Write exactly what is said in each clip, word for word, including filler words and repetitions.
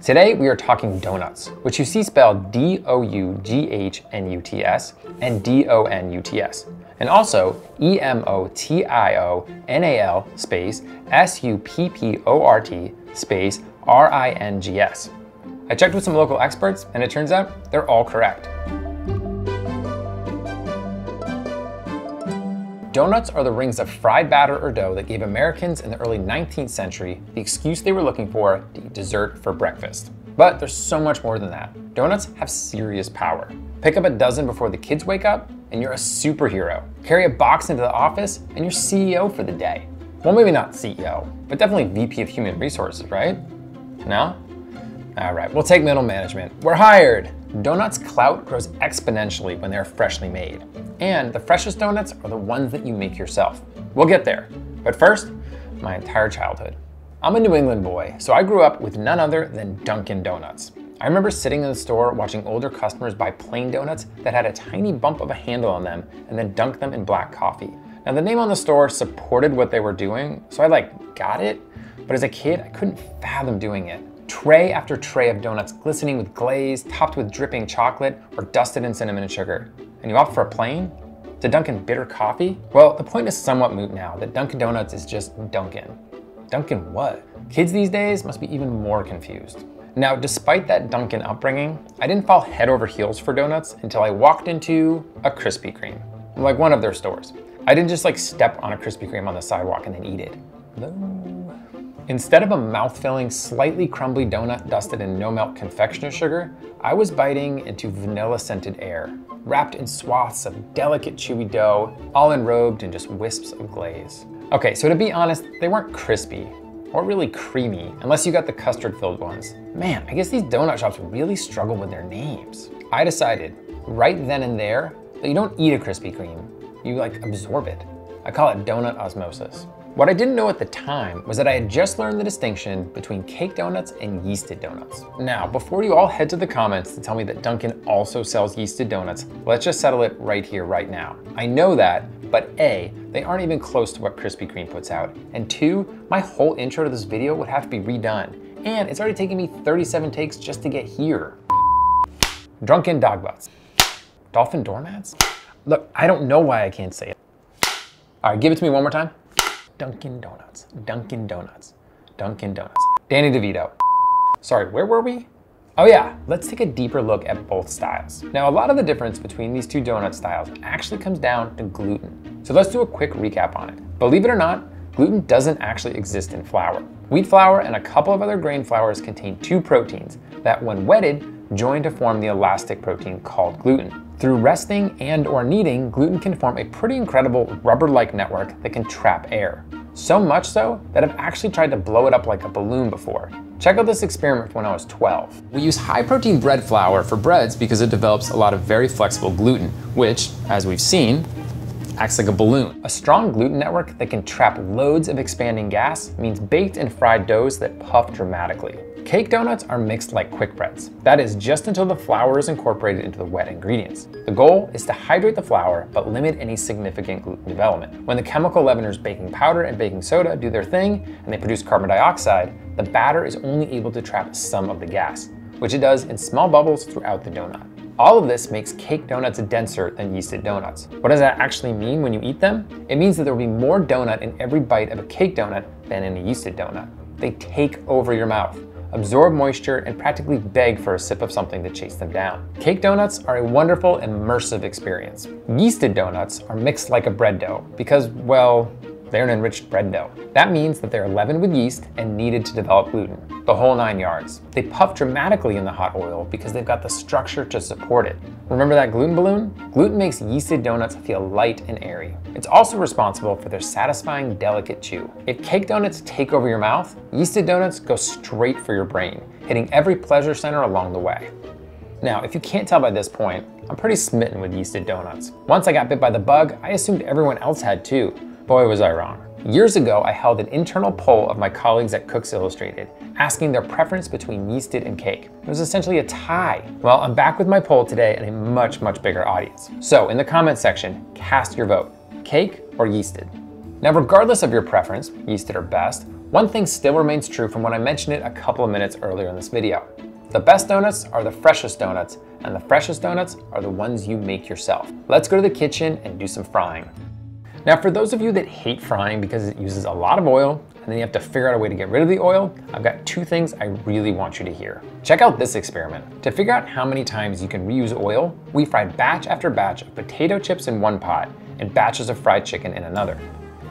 Today we are talking donuts, which you see spelled D O U G H N U T S and D O N U T S, and also E M O T I O N A L space S U P P O R T space R I N G S. I checked with some local experts and it turns out they're all correct. Donuts are the rings of fried batter or dough that gave Americans in the early nineteenth century the excuse they were looking for to eat dessert for breakfast. But there's so much more than that. Donuts have serious power. Pick up a dozen before the kids wake up and you're a superhero. Carry a box into the office and you're C E O for the day. Well, maybe not C E O, but definitely V P of Human Resources, right? No? All right, we'll take middle management. We're hired. Donuts' clout grows exponentially when they're freshly made. And the freshest donuts are the ones that you make yourself. We'll get there. But first, my entire childhood. I'm a New England boy, so I grew up with none other than Dunkin' Donuts. I remember sitting in the store watching older customers buy plain donuts that had a tiny bump of a handle on them and then dunk them in black coffee. Now the name on the store supported what they were doing, so I like got it, but as a kid I couldn't fathom doing it. Tray after tray of donuts glistening with glaze, topped with dripping chocolate, or dusted in cinnamon and sugar. And you opt for a plain? To Dunkin' bitter coffee? Well, the point is somewhat moot now that Dunkin' Donuts is just Dunkin'. Dunkin' what? Kids these days must be even more confused. Now, despite that Dunkin' upbringing, I didn't fall head over heels for donuts until I walked into a Krispy Kreme, like one of their stores. I didn't just like step on a Krispy Kreme on the sidewalk and then eat it. No. Instead of a mouth-filling, slightly crumbly donut dusted in no-melt confectioner sugar, I was biting into vanilla-scented air, wrapped in swaths of delicate chewy dough, all enrobed in just wisps of glaze. Okay, so to be honest, they weren't crispy, or really creamy, unless you got the custard-filled ones. Man, I guess these donut shops really struggle with their names. I decided, right then and there, that you don't eat a Krispy Kreme, you like absorb it. I call it donut osmosis. What I didn't know at the time was that I had just learned the distinction between cake donuts and yeasted donuts. Now, before you all head to the comments to tell me that Dunkin' also sells yeasted donuts, let's just settle it right here, right now. I know that, but A, they aren't even close to what Krispy Kreme puts out, and two, my whole intro to this video would have to be redone, and it's already taken me thirty-seven takes just to get here. Drunken dog butts. Dolphin doormats? Look, I don't know why I can't say it. All right, give it to me one more time. Dunkin' Donuts, Dunkin' Donuts, Dunkin' Donuts. Danny DeVito. Sorry, where were we? Oh yeah, let's take a deeper look at both styles. Now, a lot of the difference between these two donut styles actually comes down to gluten. So let's do a quick recap on it. Believe it or not, gluten doesn't actually exist in flour. Wheat flour and a couple of other grain flours contain two proteins that, when wetted, join to form the elastic protein called gluten. Through resting and or kneading, gluten can form a pretty incredible rubber-like network that can trap air. So much so that I've actually tried to blow it up like a balloon before. Check out this experiment when I was twelve. We use high-protein bread flour for breads because it develops a lot of very flexible gluten, which, as we've seen, acts like a balloon. A strong gluten network that can trap loads of expanding gas means baked and fried doughs that puff dramatically. Cake donuts are mixed like quick breads. That is just until the flour is incorporated into the wet ingredients. The goal is to hydrate the flour, but limit any significant gluten development. When the chemical leaveners baking powder and baking soda do their thing and they produce carbon dioxide, the batter is only able to trap some of the gas, which it does in small bubbles throughout the donut. All of this makes cake donuts denser than yeasted donuts. What does that actually mean when you eat them? It means that there will be more donut in every bite of a cake donut than in a yeasted donut. They take over your mouth, absorb moisture, and practically beg for a sip of something to chase them down. Cake donuts are a wonderful, immersive experience. Yeasted donuts are mixed like a bread dough because, well, they're an enriched bread dough. That means that they're leavened with yeast and kneaded to develop gluten, the whole nine yards. They puff dramatically in the hot oil because they've got the structure to support it. Remember that gluten balloon? Gluten makes yeasted donuts feel light and airy. It's also responsible for their satisfying, delicate chew. If cake donuts take over your mouth, yeasted donuts go straight for your brain, hitting every pleasure center along the way. Now, if you can't tell by this point, I'm pretty smitten with yeasted donuts. Once I got bit by the bug, I assumed everyone else had too. Boy, was I wrong. Years ago, I held an internal poll of my colleagues at Cook's Illustrated, asking their preference between yeasted and cake. It was essentially a tie. Well, I'm back with my poll today and a much, much bigger audience. So in the comments section, cast your vote, cake or yeasted. Now, regardless of your preference, yeasted or best, One thing still remains true from when I mentioned it a couple of minutes earlier in this video. The best donuts are the freshest donuts, and the freshest donuts are the ones you make yourself. Let's go to the kitchen and do some frying. Now, for those of you that hate frying because it uses a lot of oil, and then you have to figure out a way to get rid of the oil, I've got two things I really want you to hear. Check out this experiment. To figure out how many times you can reuse oil, we fried batch after batch of potato chips in one pot and batches of fried chicken in another.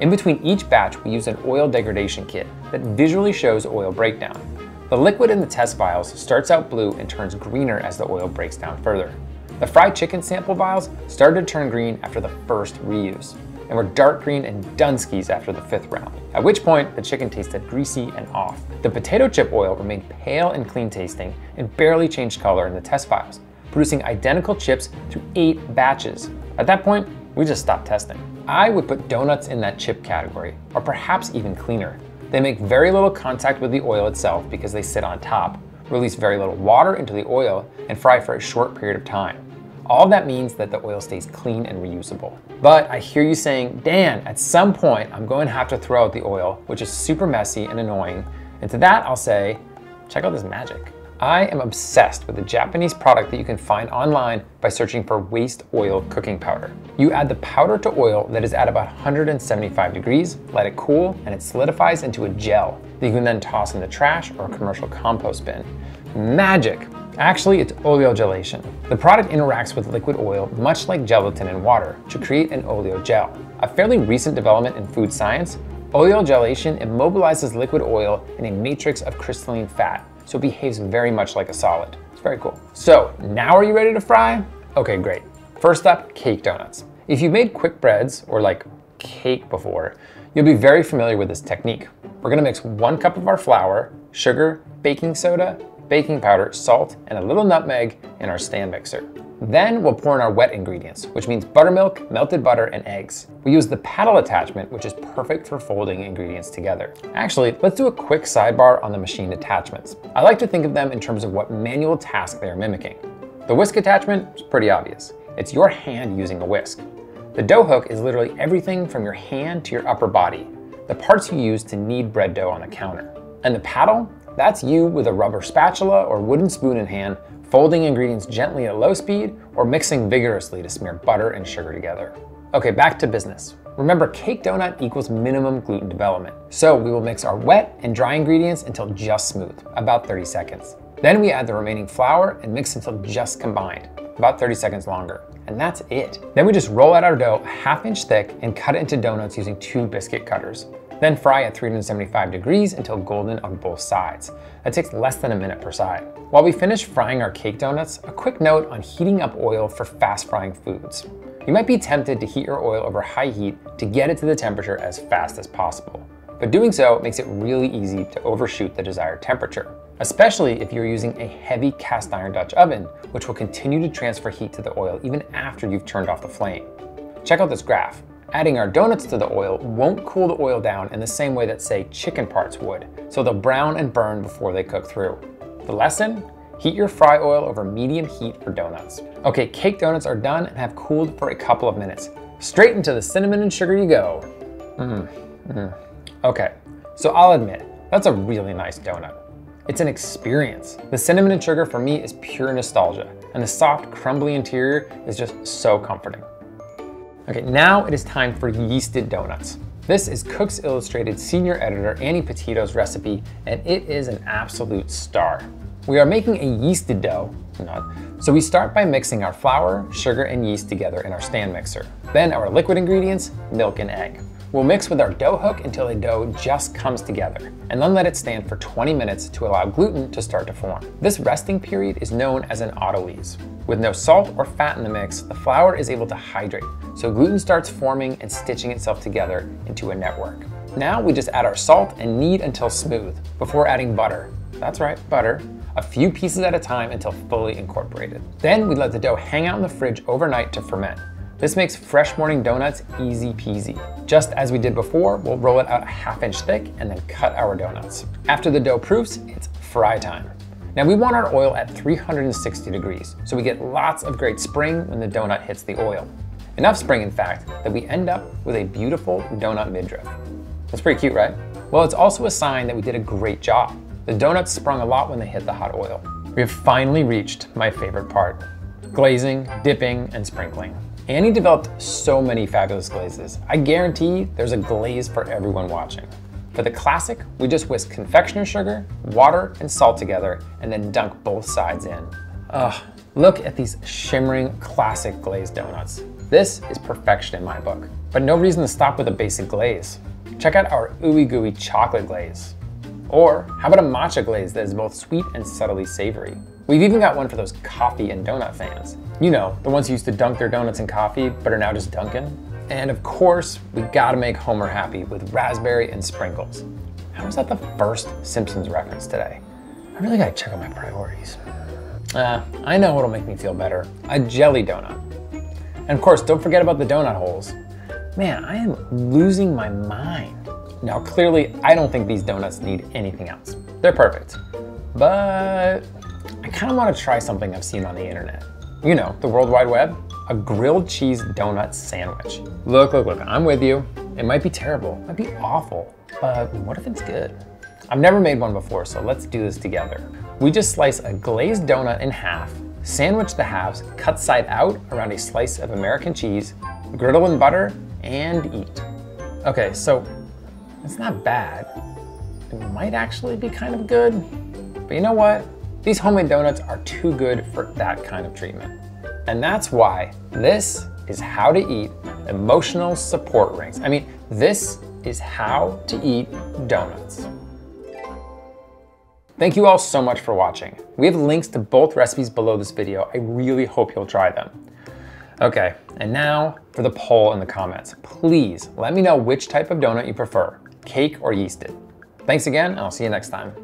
In between each batch, we used an oil degradation kit that visually shows oil breakdown. The liquid in the test vials starts out blue and turns greener as the oil breaks down further. The fried chicken sample vials started to turn green after the first reuse, and were dark green and dunskies after the fifth round, at which point the chicken tasted greasy and off. The potato chip oil remained pale and clean tasting and barely changed color in the test vials, producing identical chips through eight batches. At that point, we just stopped testing. I would put donuts in that chip category, or perhaps even cleaner. They make very little contact with the oil itself because they sit on top, release very little water into the oil, and fry for a short period of time. All that means that the oil stays clean and reusable. But I hear you saying, Dan, at some point I'm going to have to throw out the oil, which is super messy and annoying. And to that I'll say, check out this magic. I am obsessed with a Japanese product that you can find online by searching for waste oil cooking powder. You add the powder to oil that is at about one hundred seventy-five degrees, let it cool, and it solidifies into a gel that you can then toss in the trash or a commercial compost bin. Magic! Actually, it's oleogelation. The product interacts with liquid oil much like gelatin and water to create an oleogel. A fairly recent development in food science, oleogelation immobilizes liquid oil in a matrix of crystalline fat, so it behaves very much like a solid. It's very cool. So now are you ready to fry? Okay, great. First up, cake donuts. If you've made quick breads or like cake before, you'll be very familiar with this technique. We're gonna mix one cup of our flour, sugar, baking soda, baking powder, salt, and a little nutmeg in our stand mixer. Then we'll pour in our wet ingredients, which means buttermilk, melted butter, and eggs. We use the paddle attachment, which is perfect for folding ingredients together. Actually, let's do a quick sidebar on the machine attachments. I like to think of them in terms of what manual task they are mimicking. The whisk attachment is pretty obvious. It's your hand using a whisk. The dough hook is literally everything from your hand to your upper body, the parts you use to knead bread dough on a counter. And the paddle? That's you with a rubber spatula or wooden spoon in hand, folding ingredients gently at low speed or mixing vigorously to smear butter and sugar together. Okay, back to business. Remember, cake donut equals minimum gluten development. So we will mix our wet and dry ingredients until just smooth, about thirty seconds. Then we add the remaining flour and mix until just combined, about thirty seconds longer. And that's it. Then we just roll out our dough a half inch thick and cut it into donuts using two biscuit cutters. Then fry at three hundred seventy-five degrees until golden on both sides. That takes less than a minute per side. While we finish frying our cake donuts, a quick note on heating up oil for fast frying foods. You might be tempted to heat your oil over high heat to get it to the temperature as fast as possible. But doing so makes it really easy to overshoot the desired temperature, especially if you're using a heavy cast iron Dutch oven, which will continue to transfer heat to the oil even after you've turned off the flame. Check out this graph. Adding our donuts to the oil won't cool the oil down in the same way that, say, chicken parts would, so they'll brown and burn before they cook through. The lesson? Heat your fry oil over medium heat for donuts. Okay, cake donuts are done and have cooled for a couple of minutes. Straight into the cinnamon and sugar you go. Mmm, mmm. Okay, so I'll admit, that's a really nice donut. It's an experience. The cinnamon and sugar for me is pure nostalgia, and the soft, crumbly interior is just so comforting. Okay, now it is time for yeasted donuts. This is Cook's Illustrated senior editor Annie Petito's recipe, and it is an absolute star. We are making a yeasted dough, not, so we start by mixing our flour, sugar, and yeast together in our stand mixer. Then our liquid ingredients, milk and egg. We'll mix with our dough hook until the dough just comes together, and then let it stand for twenty minutes to allow gluten to start to form. This resting period is known as an autolyse. With no salt or fat in the mix, the flour is able to hydrate, so gluten starts forming and stitching itself together into a network. Now we just add our salt and knead until smooth, before adding butter. That's right, butter. A few pieces at a time until fully incorporated. Then we let the dough hang out in the fridge overnight to ferment. This makes fresh morning donuts easy peasy. Just as we did before, we'll roll it out a half inch thick and then cut our donuts. After the dough proofs, it's fry time. Now we want our oil at three hundred sixty degrees, so we get lots of great spring when the donut hits the oil. Enough spring, in fact, that we end up with a beautiful donut midriff. That's pretty cute, right? Well, it's also a sign that we did a great job. The donuts sprung a lot when they hit the hot oil. We have finally reached my favorite part, glazing, dipping, and sprinkling. Annie developed so many fabulous glazes. I guarantee there's a glaze for everyone watching. For the classic, we just whisk confectioner sugar, water, and salt together, and then dunk both sides in. Ugh, look at these shimmering classic glazed donuts. This is perfection in my book, but no reason to stop with a basic glaze. Check out our ooey gooey chocolate glaze. Or how about a matcha glaze that is both sweet and subtly savory? We've even got one for those coffee and donut fans. You know, the ones who used to dunk their donuts in coffee, but are now just dunking. And of course, we gotta make Homer happy with raspberry and sprinkles. How was that the first Simpsons reference today? I really gotta check on my priorities. Uh, I know what'll make me feel better, a jelly donut. And of course, don't forget about the donut holes. Man, I am losing my mind. Now, clearly, I don't think these donuts need anything else. They're perfect. But I kind of want to try something I've seen on the internet. You know, the World Wide Web, a grilled cheese donut sandwich. Look, look, look, I'm with you. It might be terrible, it might be awful, but what if it's good? I've never made one before, so let's do this together. We just slice a glazed donut in half, sandwich the halves, cut side out around a slice of American cheese, griddle in butter, and eat. Okay, so it's not bad. It might actually be kind of good, but you know what? These homemade donuts are too good for that kind of treatment. And that's why this is how to eat emotional support rings. I mean, this is how to eat donuts. Thank you all so much for watching. We have links to both recipes below this video. I really hope you'll try them. Okay, and now for the poll in the comments. Please let me know which type of donut you prefer, cake or yeasted. Thanks again, and I'll see you next time.